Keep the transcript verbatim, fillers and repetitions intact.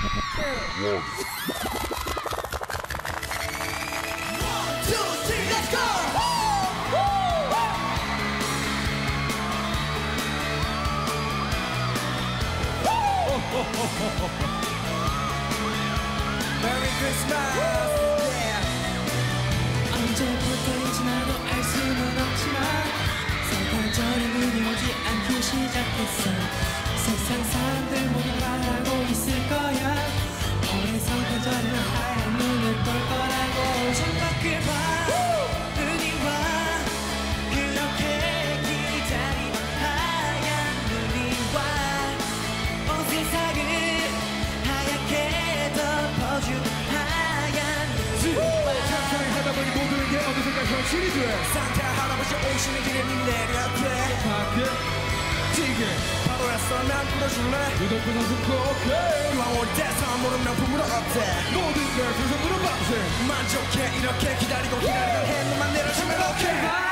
one, two, three, let's go! Merry Christmas! 언제부터는 지나도 알 수는 없지만 성탄절이 눈이 오지 않기 시작했어. 세상 사람들 모두 말하고 있을 거야. 올해 성탄절은 하얀 눈을 볼 거라고. 창밖을 봐, 눈이 와. 그렇게 기다린 하얀 눈이 와. 온 세상을 하얗게 덮어준 하얀 눈이 와. 모든 게 어디선가 현실이 돼. 산타 할아버지 오시는 길은 내 곁에. 밖에 Tigger 바보라서 난 풀어줄래. 무덥고 선수고 오케이. 이왕 올 때 선물은 명품으로 어때. 모든 걸 두 손으로 받으세요. 만족해 이렇게 기다리고 기다리던 해. 눈만 내려주면 오케이.